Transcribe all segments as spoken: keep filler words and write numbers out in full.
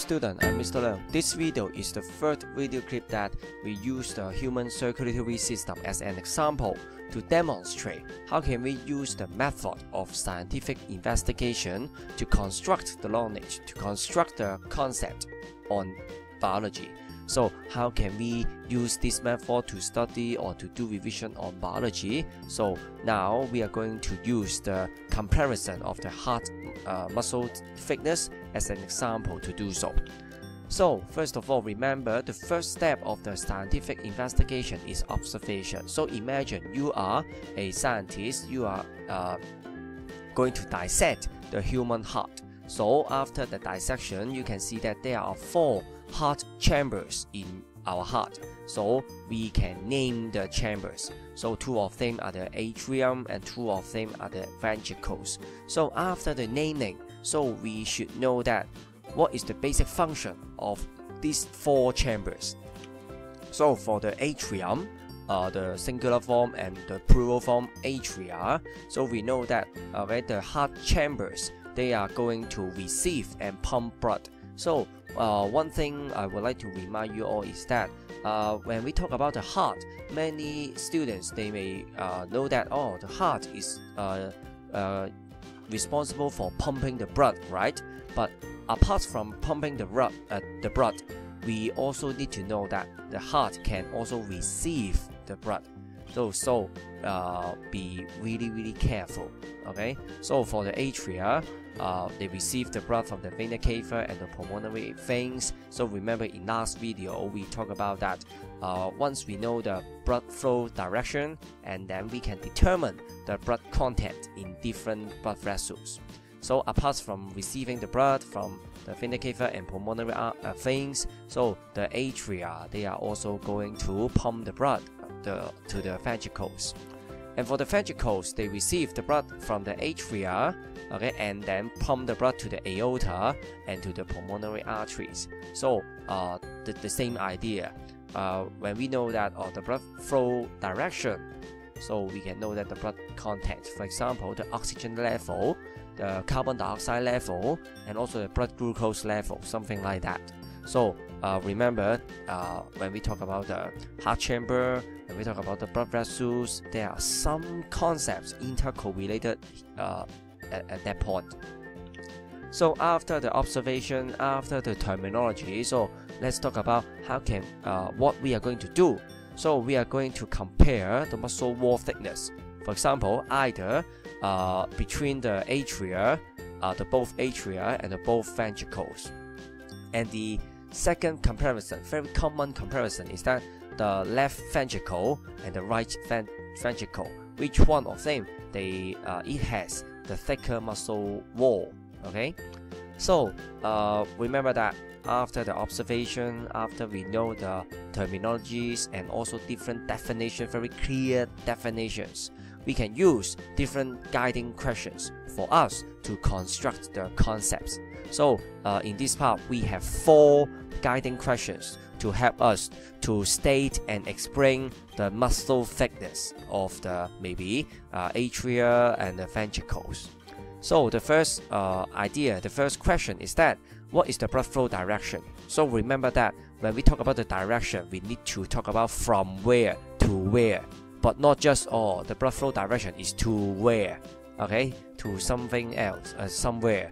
student, I'm Mister Leung. This video is the third video clip that we use the human circulatory system as an example to demonstrate how can we use the method of scientific investigation to construct the knowledge, to construct the concept on biology. So how can we use this method to study or to do revision on biology? So now we are going to use the comparison of the heart uh, muscle thickness as an example to do so. So first of all, remember the first step of the scientific investigation is observation. So imagine you are a scientist, you are uh, going to dissect the human heart. So after the dissection, you can see that there are four heart chambers in our heart, so we can name the chambers. So two of them are the atrium and two of them are the ventricles. So after the naming, so we should know that what is the basic function of these four chambers. So for the atrium, Uh, the singular form and the plural form atria. So we know that uh, when the heart chambers, they are going to receive and pump blood. So uh, one thing I would like to remind you all is that uh, when we talk about the heart, many students, they may uh, know that, oh, the heart is uh, uh, responsible for pumping the blood, right? But apart from pumping the blood, uh, the blood, we also need to know that the heart can also receive the blood. So, so uh, be really, really careful, okay? So for the atria, uh, they receive the blood from the vena cava and the pulmonary veins. So remember in last video, we talked about that uh, once we know the blood flow direction, and then we can determine the blood content in different blood vessels. So apart from receiving the blood from the vena cava and pulmonary uh, veins, so the atria, they are also going to pump the blood the, to the ventricles. And for the ventricles, they receive the blood from the atria, okay, and then pump the blood to the aorta and to the pulmonary arteries. So uh, the, the same idea. Uh, when we know that uh, the blood flow direction, so we can know that the blood content, for example, the oxygen level, the carbon dioxide level, and also the blood glucose level, something like that. So uh, remember, uh, when we talk about the heart chamber, when we talk about the blood vessels, there are some concepts intercorrelated uh, at, at that point. So after the observation, after the terminology, so let's talk about how can uh, what we are going to do. So we are going to compare the muscle wall thickness. For example, either uh, between the atria, uh, the both atria and the both ventricles. And the second comparison, very common comparison, is that the left ventricle and the right ven ventricle, which one of them they uh, it has the thicker muscle wall. Okay, so uh, remember that after the observation, after we know the terminologies and also different definitions, very clear definitions, we can use different guiding questions for us to construct the concepts. So uh, in this part, we have four guiding questions to help us to state and explain the muscle thickness of the maybe uh, atria and the ventricles. So the first uh, idea, the first question is that what is the blood flow direction? So remember that when we talk about the direction, we need to talk about from where to where, but not just all. Oh, the blood flow direction is to where, okay, to something else, uh, somewhere.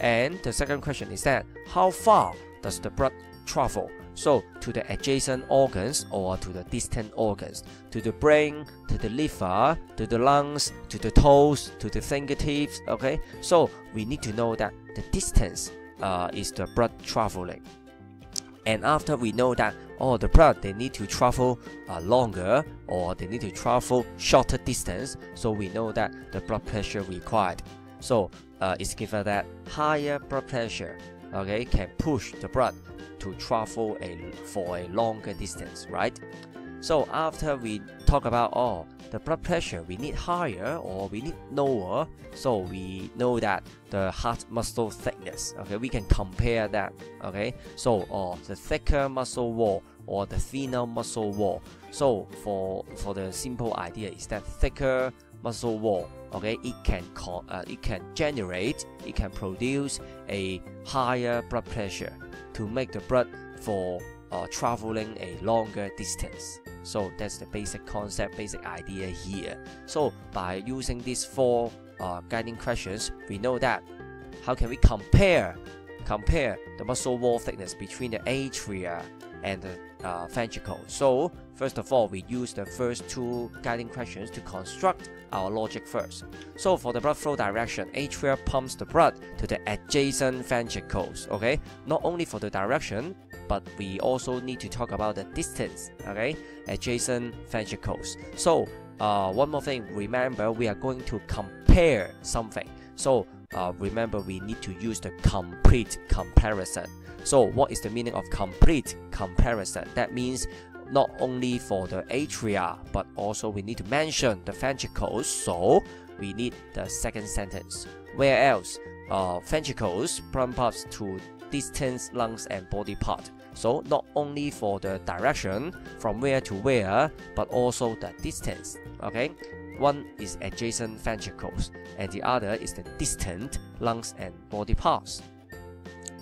And the second question is that how far does the blood travel? So to the adjacent organs or to the distant organs, to the brain, to the liver, to the lungs, to the toes, to the fingertips, okay? So we need to know that the distance uh, is the blood traveling. And after we know that, oh, the blood, they need to travel uh, longer or they need to travel shorter distance, so we know that the blood pressure required. So uh, it's given that higher blood pressure, okay, can push the blood to travel a, for a longer distance, right? So after we talk about, oh, the blood pressure we need higher or we need lower, so we know that the heart muscle thickness, okay, we can compare that, okay? So oh, the thicker muscle wall or the thinner muscle wall. So for for the simple idea is that thicker muzzle wall. Okay, it can call, uh, it can generate, it can produce a higher blood pressure to make the blood for uh, traveling a longer distance. So that's the basic concept, basic idea here. So by using these four uh, guiding questions, we know that how can we compare compare the muscle wall thickness between the atria and the uh, ventricle. So first of all, we use the first two guiding questions to construct our logic first. So for the blood flow direction, atria pumps the blood to the adjacent ventricles. Okay, not only for the direction, but we also need to talk about the distance. Okay, adjacent ventricles. So uh, one more thing, remember we are going to compare something. So Uh, remember, we need to use the complete comparison. So what is the meaning of complete comparison? That means not only for the atria, but also we need to mention the ventricles. So we need the second sentence. Where else? Uh, ventricles pump up to distance, lungs and body part. So not only for the direction from where to where, but also the distance. Okay. One is adjacent ventricles and the other is the distant lungs and body parts.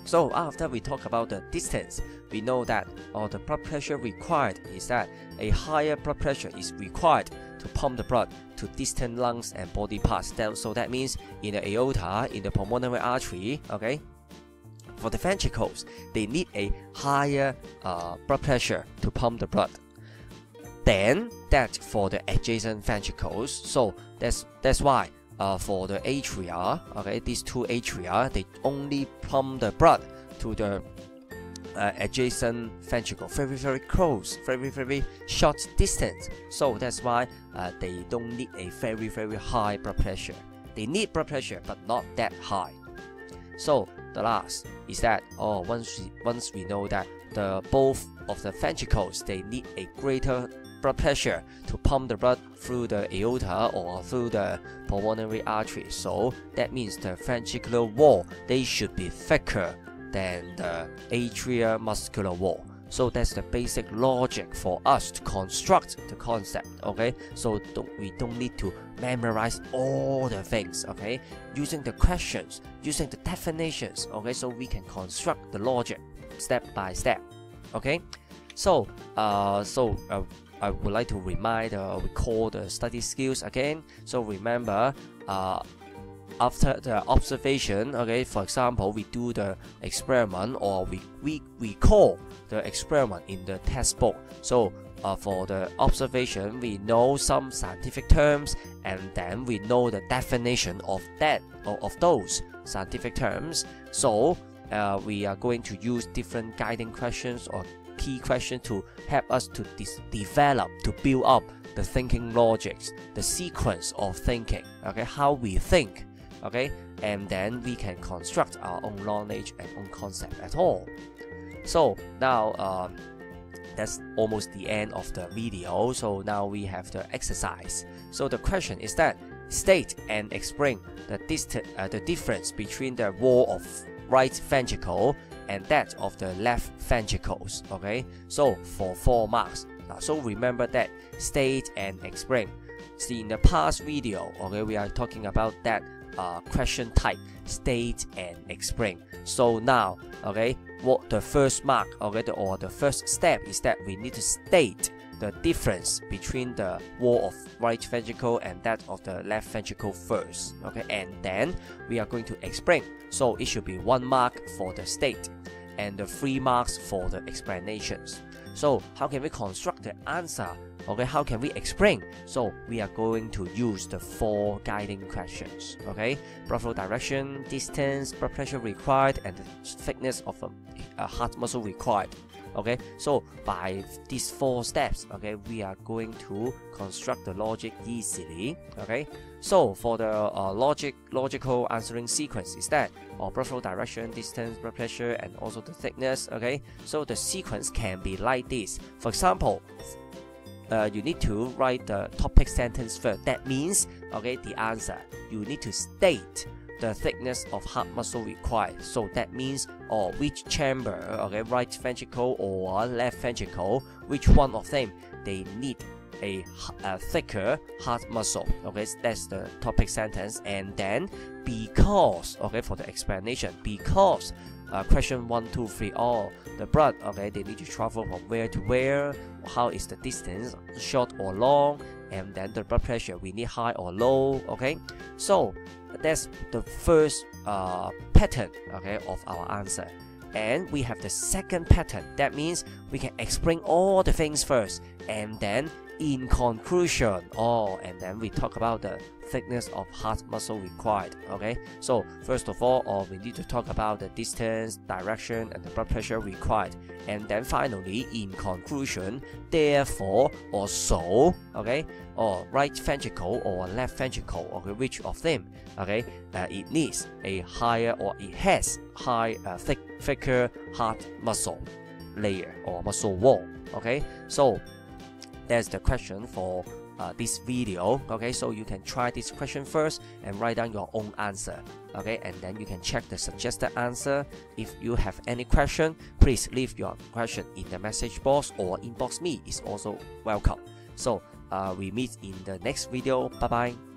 So after we talk about the distance, we know that uh, the blood pressure required is that a higher blood pressure is required to pump the blood to distant lungs and body parts. So that means in the aorta, in the pulmonary artery, okay, for the ventricles, they need a higher uh, blood pressure to pump the blood. Then that's for the adjacent ventricles. So that's that's why uh, for the atria, okay, these two atria, they only pump the blood to the uh, adjacent ventricle, very very close, very very short distance. So that's why uh, they don't need a very very high blood pressure. They need blood pressure, but not that high. So the last is that oh, once we, once we know that the both of the ventricles, they need a greater blood pressure to pump the blood through the aorta or through the pulmonary artery. So that means the ventricular wall, they should be thicker than the atria muscular wall. So that's the basic logic for us to construct the concept. Okay, so don't, we don't need to memorize all the things. Okay, using the questions, using the definitions. Okay, so we can construct the logic step by step. Okay, so uh, so uh, I would like to remind uh, recall the study skills again. So remember, uh, after the observation, okay, for example, we do the experiment or we we recall the experiment in the textbook. So uh, for the observation, we know some scientific terms, and then we know the definition of that or of those scientific terms. So uh, we are going to use different guiding questions or key question to help us to develop, to build up the thinking logics, the sequence of thinking, okay, how we think, okay, and then we can construct our own knowledge and own concept at all. So now um, that's almost the end of the video. So now we have the exercise. So the question is that state and explain the distance, uh, the difference between the wall of right ventricle and that of the left ventricles. Okay, so for four marks. Now, so remember that state and explain. See, in the past video, okay, we are talking about that uh, question type, state and explain. So now, okay, what the first mark, okay, the, or the first step is that we need to state the difference between the wall of right ventricle and that of the left ventricle first, okay, and then we are going to explain. So it should be one mark for the state and the three marks for the explanations. So how can we construct the answer? Okay, how can we explain? So we are going to use the four guiding questions. Okay, blood flow direction, distance, blood pressure required, and the thickness of a, a heart muscle required. Okay, so by these four steps, okay, we are going to construct the logic easily. Okay, so for the uh, logic logical answering sequence is that or blood flow direction, distance, blood pressure, and also the thickness. Okay, so the sequence can be like this. For example, uh, you need to write the topic sentence first. That means, okay, the answer, you need to state the thickness of heart muscle required. So that means, or oh, which chamber, okay, right ventricle or left ventricle, which one of them they need a, a thicker heart muscle. Okay, that's the topic sentence. And then because, okay, for the explanation, because uh, question one, two, three, all the blood, okay, they need to travel from where to where, how is the distance, short or long, and then the blood pressure, we need high or low. Okay, so that's the first uh, pattern, okay, of our answer. And we have the second pattern. That means we can explain all the things first, and then in conclusion, oh, and then we talk about the thickness of heart muscle required. Okay, so first of all, oh, we need to talk about the distance, direction, and the blood pressure required. And then finally, in conclusion, therefore, or so, okay, or right ventricle or left ventricle, okay, which of them, okay, uh, it needs a higher, or it has high, uh, thick, thicker heart muscle layer or muscle wall. Okay, so that's the question for uh, this video. Okay, so you can try this question first and write down your own answer. Okay, and then you can check the suggested answer. If you have any question, please leave your question in the message box or inbox me. It's also welcome. So uh, we meet in the next video. Bye bye.